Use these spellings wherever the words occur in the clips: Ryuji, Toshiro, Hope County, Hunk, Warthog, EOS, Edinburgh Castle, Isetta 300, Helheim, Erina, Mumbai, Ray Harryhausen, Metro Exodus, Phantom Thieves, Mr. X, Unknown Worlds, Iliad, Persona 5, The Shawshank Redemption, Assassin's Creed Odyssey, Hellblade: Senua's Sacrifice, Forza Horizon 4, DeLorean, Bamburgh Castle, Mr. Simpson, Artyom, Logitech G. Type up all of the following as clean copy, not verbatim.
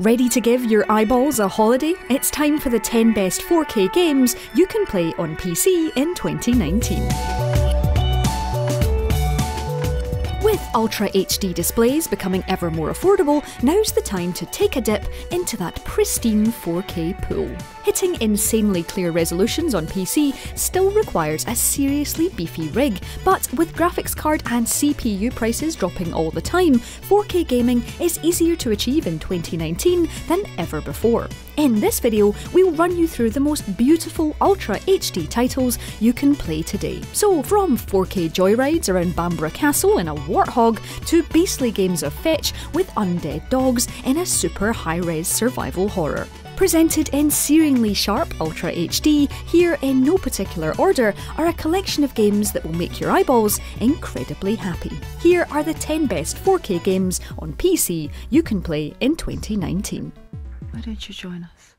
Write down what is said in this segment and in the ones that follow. Ready to give your eyeballs a holiday? It's time for the 10 best 4K games you can play on PC in 2019. With Ultra HD displays becoming ever more affordable, now's the time to take a dip into that pristine 4K pool. Hitting insanely clear resolutions on PC still requires a seriously beefy rig, but with graphics card and CPU prices dropping all the time, 4K gaming is easier to achieve in 2019 than ever before. In this video, we'll run you through the most beautiful Ultra HD titles you can play today. So from 4K joyrides around Bamburgh Castle in a Warthog to beastly games of fetch with undead dogs in a super high-res survival horror. Presented in searingly sharp Ultra HD, here in no particular order are a collection of games that will make your eyeballs incredibly happy. Here are the 10 best 4K games on PC you can play in 2019. Why don't you join us?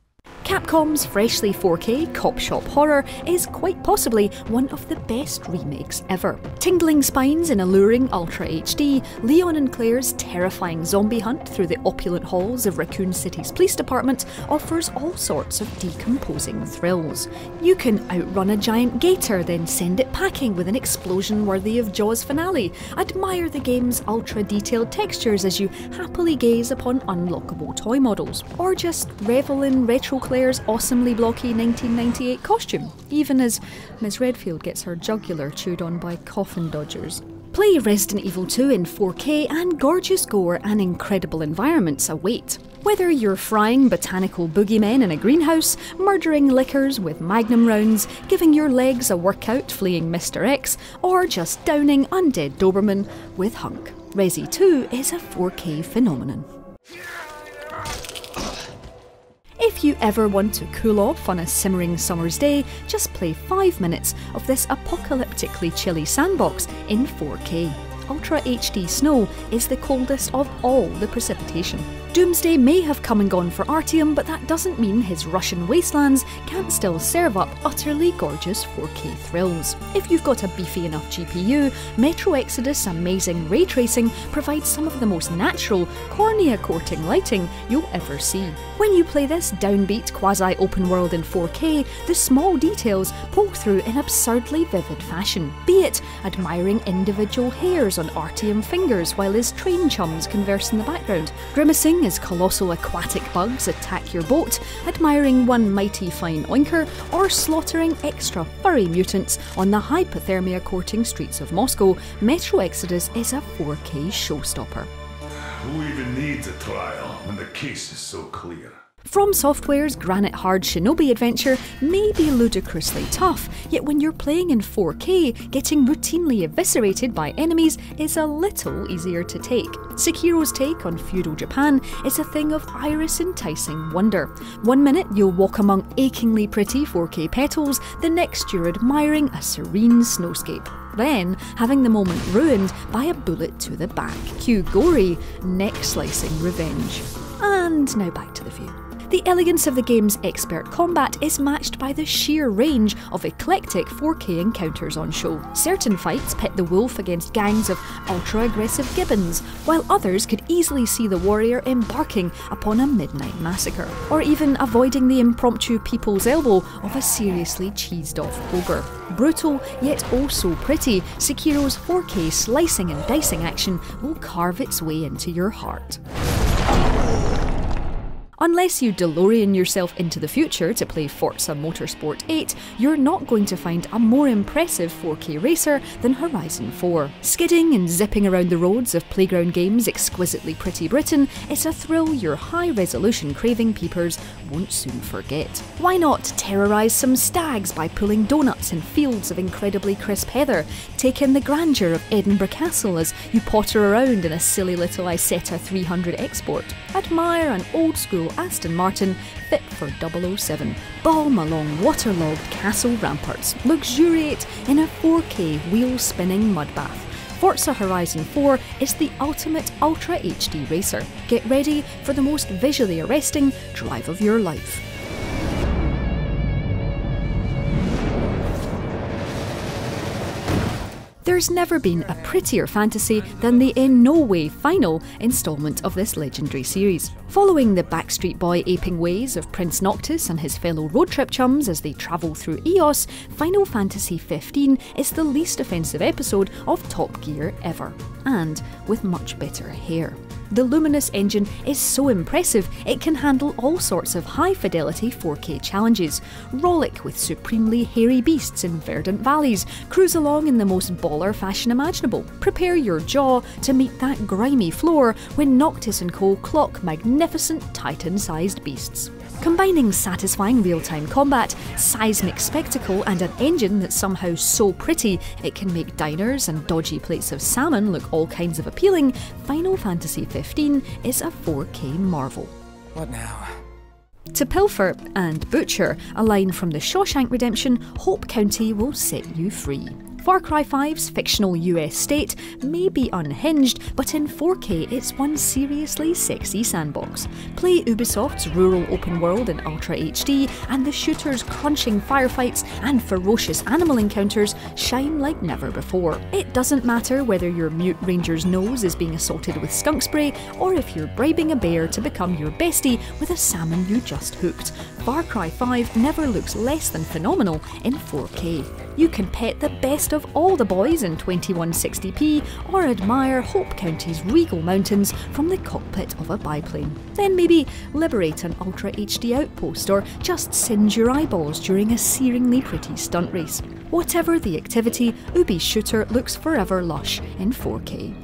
Capcom's freshly 4K Cop Shop Horror is quite possibly one of the best remakes ever. Tingling spines in alluring Ultra HD, Leon and Claire's terrifying zombie hunt through the opulent halls of Raccoon City's police department offers all sorts of decomposing thrills. You can outrun a giant gator, then send it packing with an explosion worthy of Jaws' finale. Admire the game's ultra-detailed textures as you happily gaze upon unlockable toy models, or just revel in retro Claire's awesomely blocky 1998 costume, even as Ms. Redfield gets her jugular chewed on by coffin dodgers. Play Resident Evil 2 in 4K and gorgeous gore and incredible environments await. Whether you're frying botanical boogeymen in a greenhouse, murdering lickers with magnum rounds, giving your legs a workout fleeing Mr. X, or just downing undead Doberman with Hunk, Resi 2 is a 4K phenomenon. If you ever want to cool off on a simmering summer's day, just play 5 minutes of this apocalyptically chilly sandbox in 4K. Ultra HD snow is the coldest of all the precipitation. Doomsday may have come and gone for Artyom, but that doesn't mean his Russian wastelands can't still serve up utterly gorgeous 4K thrills. If you've got a beefy enough GPU, Metro Exodus' amazing ray tracing provides some of the most natural, cornea-courting lighting you'll ever see. When you play this downbeat quasi-open world in 4K, the small details poke through in absurdly vivid fashion, be it admiring individual hairs on Artyom fingers while his train chums converse in the background, grimacing as colossal aquatic bugs attack your boat, admiring one mighty fine oinker, or slaughtering extra furry mutants on the hypothermia-courting streets of Moscow, Metro Exodus is a 4K showstopper. Who even needs a trial when the case is so clear? From Software's granite hard shinobi adventure may be ludicrously tough, yet when you're playing in 4K, getting routinely eviscerated by enemies is a little easier to take. Sekiro's take on feudal Japan is a thing of iris-enticing wonder. One minute you'll walk among achingly pretty 4K petals, the next you're admiring a serene snowscape, then having the moment ruined by a bullet to the back. Cue gory, neck-slicing revenge. And now back to the view. The elegance of the game's expert combat is matched by the sheer range of eclectic 4K encounters on show. Certain fights pit the wolf against gangs of ultra-aggressive gibbons, while others could easily see the warrior embarking upon a midnight massacre, or even avoiding the impromptu people's elbow of a seriously cheesed-off ogre. Brutal, yet oh so pretty, Sekiro's 4K slicing and dicing action will carve its way into your heart. Unless you DeLorean yourself into the future to play Forza Motorsport 8, you're not going to find a more impressive 4K racer than Horizon 4. Skidding and zipping around the roads of Playground Games' exquisitely pretty Britain is a thrill your high-resolution craving peepers won't soon forget. Why not terrorise some stags by pulling donuts in fields of incredibly crisp heather? Take in the grandeur of Edinburgh Castle as you potter around in a silly little Isetta 300 export. Admire an old-school Aston Martin fit for 007, balm along waterlogged castle ramparts, luxuriate in a 4K wheel-spinning mud bath. Forza Horizon 4 is the ultimate Ultra HD racer. Get ready for the most visually arresting drive of your life. there's never been a prettier fantasy than the in no way final instalment of this legendary series. Following the Backstreet Boy aping ways of Prince Noctis and his fellow road trip chums as they travel through EOS, Final Fantasy XV is the least offensive episode of Top Gear ever, and with much better hair. The Luminous engine is so impressive it can handle all sorts of high-fidelity 4K challenges, rollick with supremely hairy beasts in verdant valleys, cruise along in the most baller fashion imaginable, prepare your jaw to meet that grimy floor when Noctis and co clock magnificent titan-sized beasts. Combining satisfying real-time combat, seismic spectacle and an engine that's somehow so pretty it can make diners and dodgy plates of salmon look all kinds of appealing, Final Fantasy XV is a 4K marvel. What now? To pilfer and butcher, a line from The Shawshank Redemption, Hope County will set you free. Far Cry 5's fictional US state may be unhinged, but in 4K it's one seriously sexy sandbox. Play Ubisoft's rural open world in Ultra HD, and the shooter's crunching firefights and ferocious animal encounters shine like never before. It doesn't matter whether your mute ranger's nose is being assaulted with skunk spray, or if you're bribing a bear to become your bestie with a salmon you just hooked. Far Cry 5 never looks less than phenomenal in 4K. You can pet the best of all the boys in 2160p or admire Hope County's regal mountains from the cockpit of a biplane. Then maybe liberate an Ultra HD outpost or just singe your eyeballs during a searingly pretty stunt race. Whatever the activity, Ubi's shooter looks forever lush in 4K.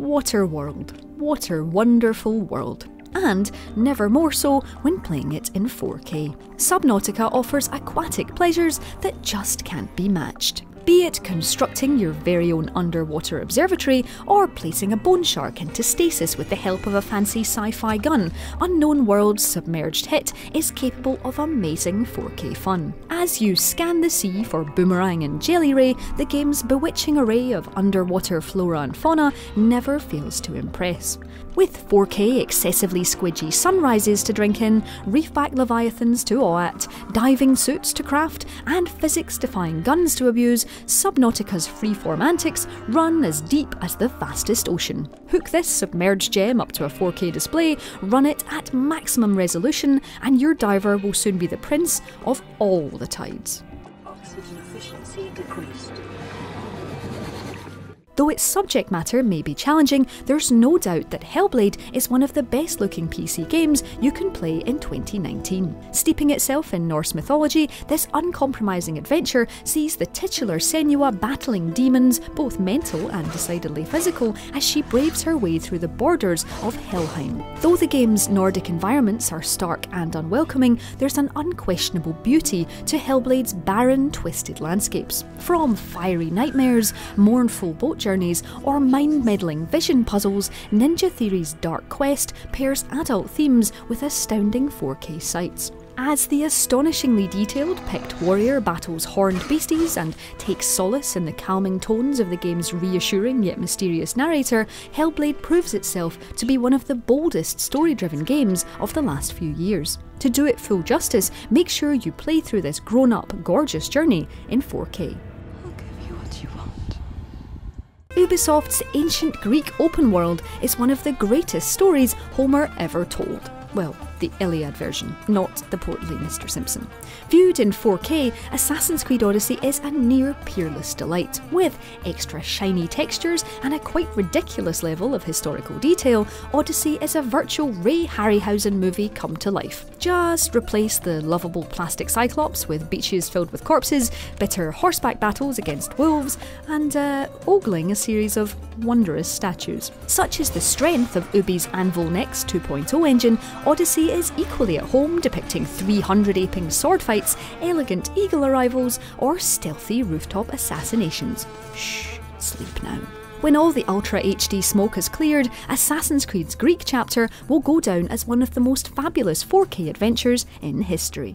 Waterworld. What a wonderful world. And never more so when playing it in 4K. Subnautica offers aquatic pleasures that just can't be matched. Be it constructing your very own underwater observatory or placing a bone shark into stasis with the help of a fancy sci-fi gun, Unknown Worlds' submerged hit is capable of amazing 4K fun. As you scan the sea for boomerang and jelly ray, the game's bewitching array of underwater flora and fauna never fails to impress. With 4K excessively squidgy sunrises to drink in, reefback leviathans to awe at, diving suits to craft, and physics-defying guns to abuse, Subnautica's freeform antics run as deep as the vastest ocean. Hook this submerged gem up to a 4K display, run it at maximum resolution, and your diver will soon be the prince of all the tides. Oxygen efficiency decreased. Though its subject matter may be challenging, there's no doubt that Hellblade is one of the best looking PC games you can play in 2019. Steeping itself in Norse mythology, this uncompromising adventure sees the titular Senua battling demons, both mental and decidedly physical, as she braves her way through the borders of Helheim. Though the game's Nordic environments are stark and unwelcoming, there's an unquestionable beauty to Hellblade's barren, twisted landscapes. From fiery nightmares, mournful boat journeys or mind-meddling vision puzzles, Ninja Theory's Dark Quest pairs adult themes with astounding 4K sights. As the astonishingly detailed Pict warrior battles horned beasties and takes solace in the calming tones of the game's reassuring yet mysterious narrator, Hellblade proves itself to be one of the boldest story-driven games of the last few years. To do it full justice, make sure you play through this grown-up, gorgeous journey in 4K. Ubisoft's ancient Greek open world is one of the greatest stories Homer ever told. Well, the Iliad version, not the portly Mr. Simpson. Viewed in 4K, Assassin's Creed Odyssey is a near peerless delight, with extra shiny textures and a quite ridiculous level of historical detail. Odyssey is a virtual Ray Harryhausen movie come to life. Just replace the lovable plastic cyclops with beaches filled with corpses, bitter horseback battles against wolves, and ogling a series of wondrous statues. Such is the strength of Ubi's Anvil Next 2.0 engine, Odyssey is equally at home depicting 300 aping sword fights, elegant eagle arrivals, or stealthy rooftop assassinations. Shh, sleep now. When all the Ultra HD smoke is cleared, Assassin's Creed's Greek chapter will go down as one of the most fabulous 4K adventures in history.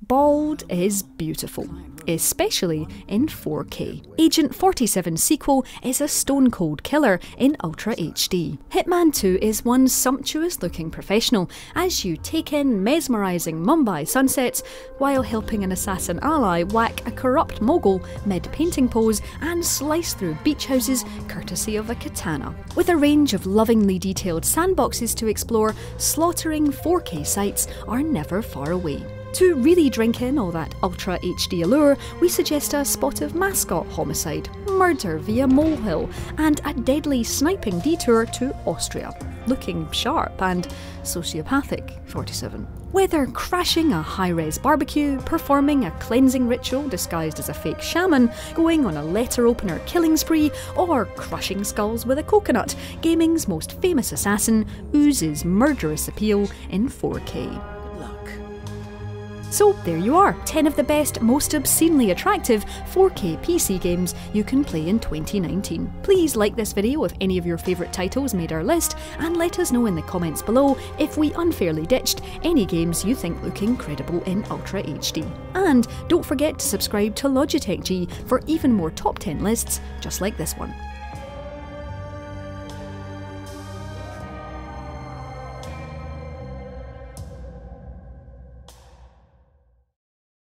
Bald is beautiful. especially in 4K. Agent 47 sequel is a stone-cold killer in Ultra HD. Hitman 2 is one sumptuous-looking professional as you take in mesmerising Mumbai sunsets while helping an assassin ally whack a corrupt mogul mid-painting pose and slice through beach houses courtesy of a katana. With a range of lovingly detailed sandboxes to explore, slaughtering 4K sites are never far away. To really drink in all that Ultra HD allure, we suggest a spot of mascot homicide, murder via molehill, and a deadly sniping detour to Austria. Looking sharp and sociopathic, 47. Whether crashing a high-res barbecue, performing a cleansing ritual disguised as a fake shaman, going on a letter-opener killing spree, or crushing skulls with a coconut, gaming's most famous assassin oozes murderous appeal in 4K. So there you are, 10 of the best, most obscenely attractive 4K PC games you can play in 2019. Please like this video if any of your favourite titles made our list, and let us know in the comments below if we unfairly ditched any games you think look incredible in Ultra HD. And don't forget to subscribe to Logitech G for even more top 10 lists just like this one.